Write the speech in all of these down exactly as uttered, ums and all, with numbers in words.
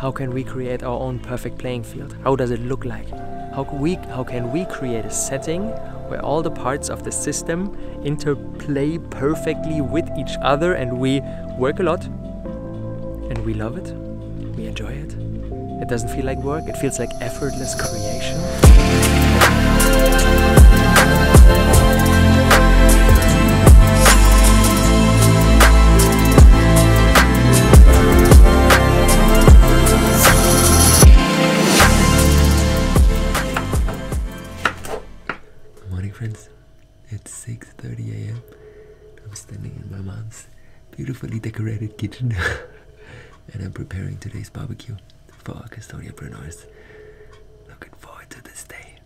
How can we create our own perfect playing field? How does it look like? How can we, how can we create a setting where all the parts of the system interplay perfectly with each other and we work a lot and we love it, we enjoy it. It doesn't feel like work, it feels like effortless creation. six thirty a m I'm standing in my mom's beautifully decorated kitchen and I'm preparing today's barbecue for our Custodiapreneurs. Looking forward to this day.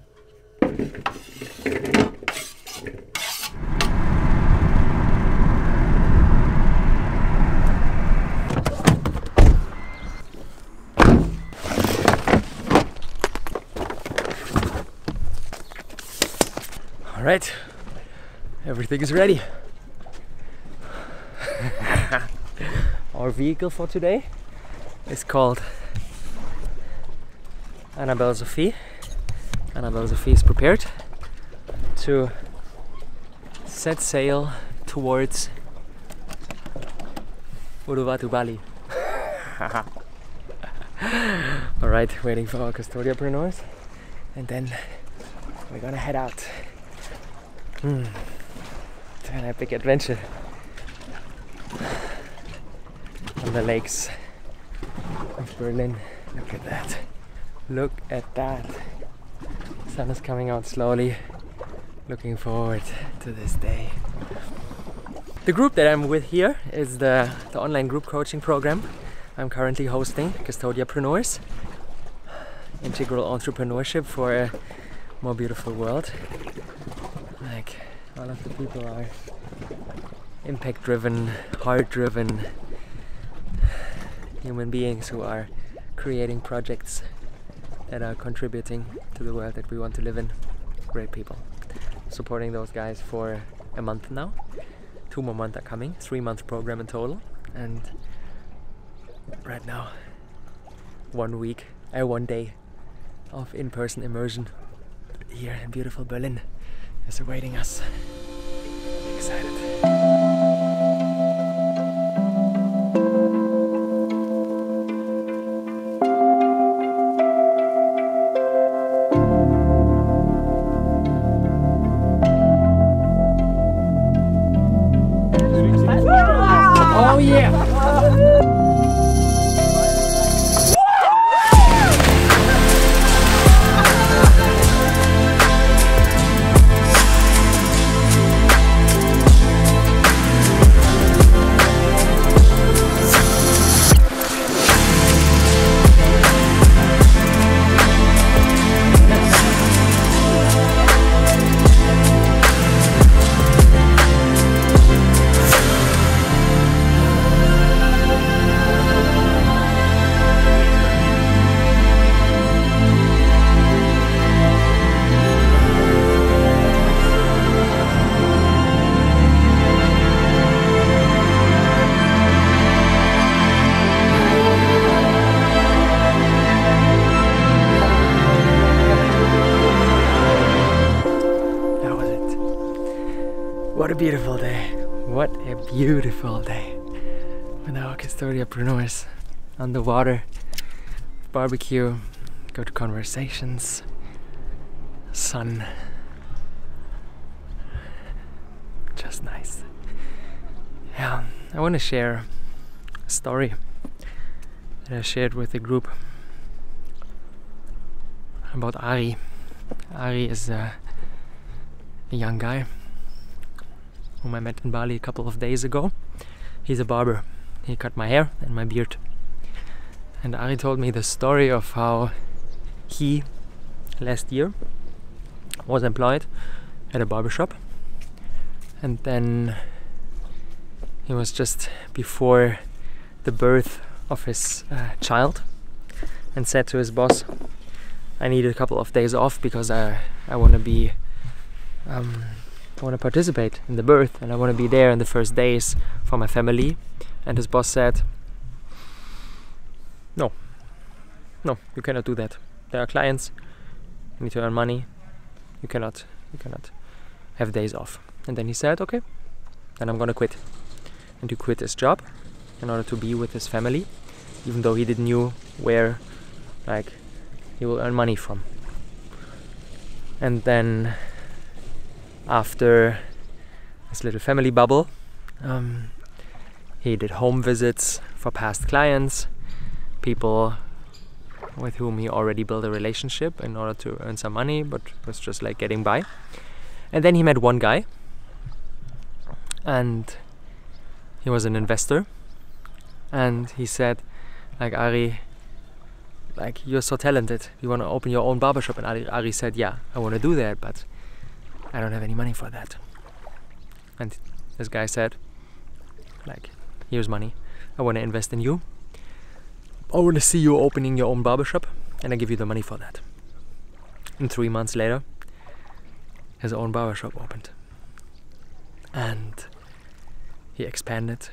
All right. Everything is ready. Our vehicle for today is called Annabelle-Sophie. Annabelle-Sophie is prepared to set sail towards Uruvatu, Bali. Alright, waiting for our Custodiapreneurs and then we're gonna head out. Hmm. An epic adventure on the lakes of Berlin. Look at that. Look at that. The sun is coming out slowly. Looking forward to this day. The group that I'm with here is the, the online group coaching program I'm currently hosting, Custodiapreneurs. Integral entrepreneurship for a more beautiful world. Like, all of the people are impact-driven, heart-driven human beings who are creating projects that are contributing to the world that we want to live in. Great people. Supporting those guys for a month now. Two more months are coming, three-month program in total. And right now, one week, uh, one day of in-person immersion here in beautiful Berlin is awaiting us. Excited. Oh yeah! What a beautiful day. What a beautiful day. With our Custodiapreneurs on the water, barbecue, good conversations, sun. Just nice. Yeah, I want to share a story that I shared with the group about Ari. Ari is a, a young guy whom I met in Bali a couple of days ago. He's a barber. He cut my hair and my beard. And Ari told me the story of how he, last year, was employed at a barbershop. And then he was just before the birth of his uh, child and said to his boss, I need a couple of days off because I, I want to be um, I want to participate in the birth and I want to be there in the first days for my family. And his boss said, no, No, you cannot do that. There are clients, you need to earn money, you cannot, you cannot have days off. And then he said, okay, then I'm gonna quit. And he quit his job in order to be with his family, even though he didn't knew where, like, he will earn money from. And then after this little family bubble, um, he did home visits for past clients, people with whom he already built a relationship in order to earn some money, but was just like getting by. And then he met one guy, and he was an investor, and he said, like, Ari, like, you're so talented, you want to open your own barbershop? And Ari, Ari said, yeah, I want to do that, but I don't have any money for that. And this guy said, like, here's money, I want to invest in you, I want to see you opening your own barbershop, and I give you the money for that. And three months later, his own barbershop opened. And he expanded.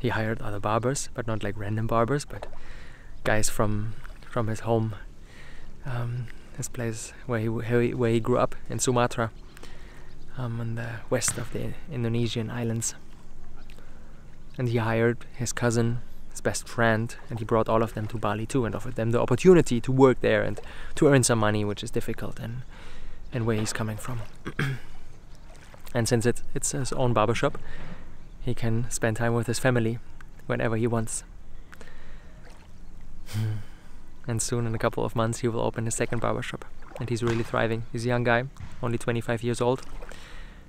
He hired other barbers, but not like random barbers, but guys from from his home, um, his place where he where he grew up in Sumatra, um, in the west of the Indonesian islands. And he hired his cousin, his best friend, and he brought all of them to Bali too and offered them the opportunity to work there and to earn some money, which is difficult, and and where he's coming from. And since it, it's his own barbershop, he can spend time with his family whenever he wants. Hmm. And soon, in a couple of months, he will open his second barbershop, and he's really thriving. He's a young guy, only twenty-five years old,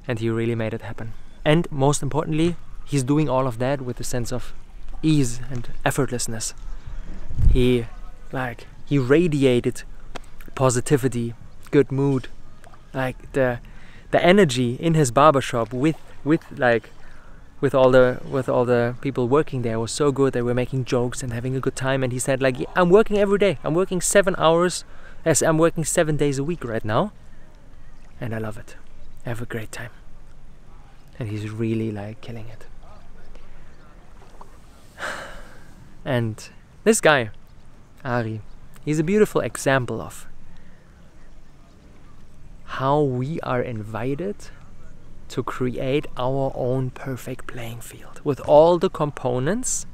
and he really made it happen. And most importantly, he's doing all of that with a sense of ease and effortlessness. He, like, he radiated positivity, good mood, like the the energy in his barbershop with with like with all the with all the people working there was so good. They were making jokes and having a good time. And he said, like, I'm working every day. I'm working seven hours. As I'm working seven days a week right now, and I love it. I have a great time. And he's really, like, killing it. And this guy, Ari, he's a beautiful example of how we are invited to create our own perfect playing field with all the components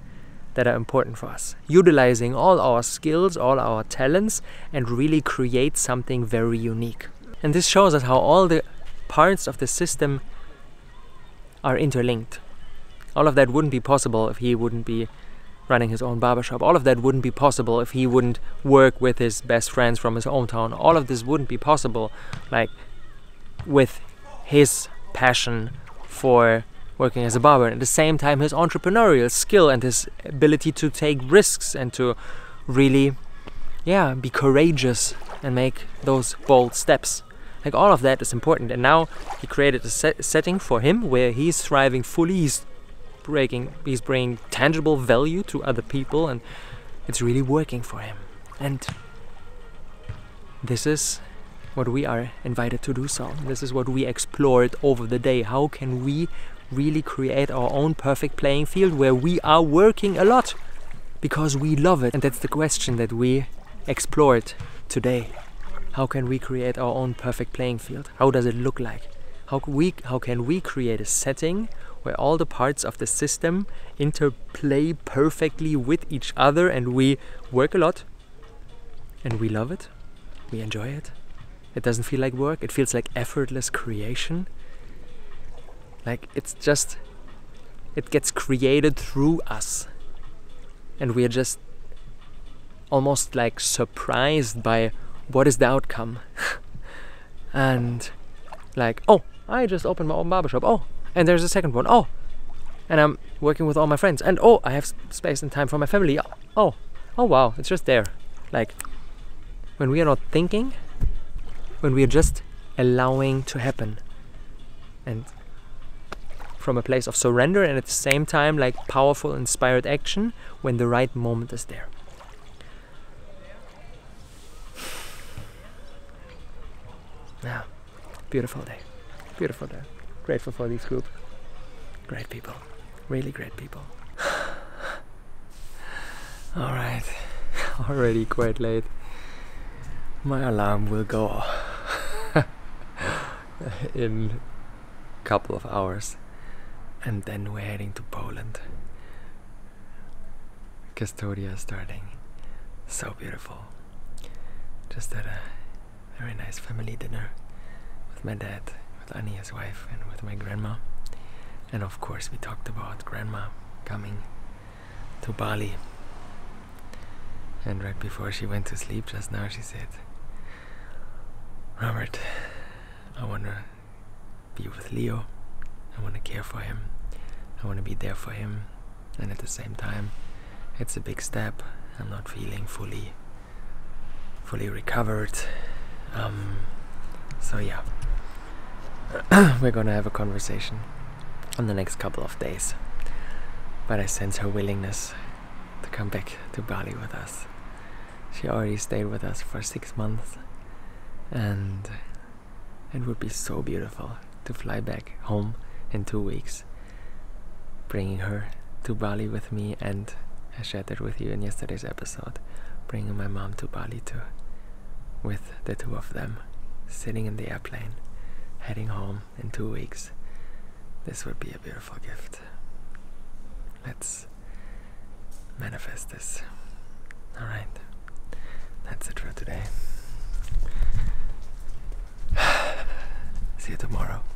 that are important for us, utilizing all our skills, all our talents, and really create something very unique. And this shows us how all the parts of the system are interlinked. All of that wouldn't be possible if he wouldn't be running his own barbershop. All of that wouldn't be possible if he wouldn't work with his best friends from his own town. All of this wouldn't be possible, like, with his passion for working as a barber, and at the same time his entrepreneurial skill and his ability to take risks and to really, yeah, be courageous and make those bold steps. Like, all of that is important. And now he created a set setting for him where he's thriving fully. He's breaking, he's bringing tangible value to other people, and it's really working for him. And this is what we are invited to do so. This is what we explored over the day. How can we really create our own perfect playing field where we are working a lot because we love it? And that's the question that we explored today. How can we create our own perfect playing field? How does it look like? How can we, how can we create a setting where all the parts of the system interplay perfectly with each other, and we work a lot and we love it, we enjoy it, it doesn't feel like work, it feels like effortless creation. Like, it's just, it gets created through us, and we are just almost, like, surprised by what is the outcome. And, like, oh, I just opened my own barbershop, oh, and there's a second one, oh, and I'm working with all my friends, and oh, I have space and time for my family, oh, oh wow, it's just there. Like, when we are not thinking, when we are just allowing to happen, and from a place of surrender, and at the same time, like, powerful inspired action when the right moment is there. Yeah, beautiful day, beautiful day. Grateful for this group. Great people. Really great people. All right. already quite late. My alarm will go off in a couple of hours. And then we're heading to Poland. Custodia starting. So beautiful. Just had a very nice family dinner with my dad, with Annie, his wife, and with my grandma. And of course we talked about grandma coming to Bali. And right before she went to sleep just now, she said, "Robert, I want to be with Leo. I want to care for him. I want to be there for him. And at the same time, it's a big step. I'm not feeling fully, fully recovered. Um, so yeah, we're gonna have a conversation in the next couple of days. But I sense her willingness to come back to Bali with us. She already stayed with us for six months, and it would be so beautiful to fly back home in two weeks, bringing her to Bali with me, and I shared that with you in yesterday's episode, bringing my mom to Bali too, with the two of them, sitting in the airplane, heading home in two weeks. This would be a beautiful gift. Let's manifest this. All right, that's it for today. See you tomorrow.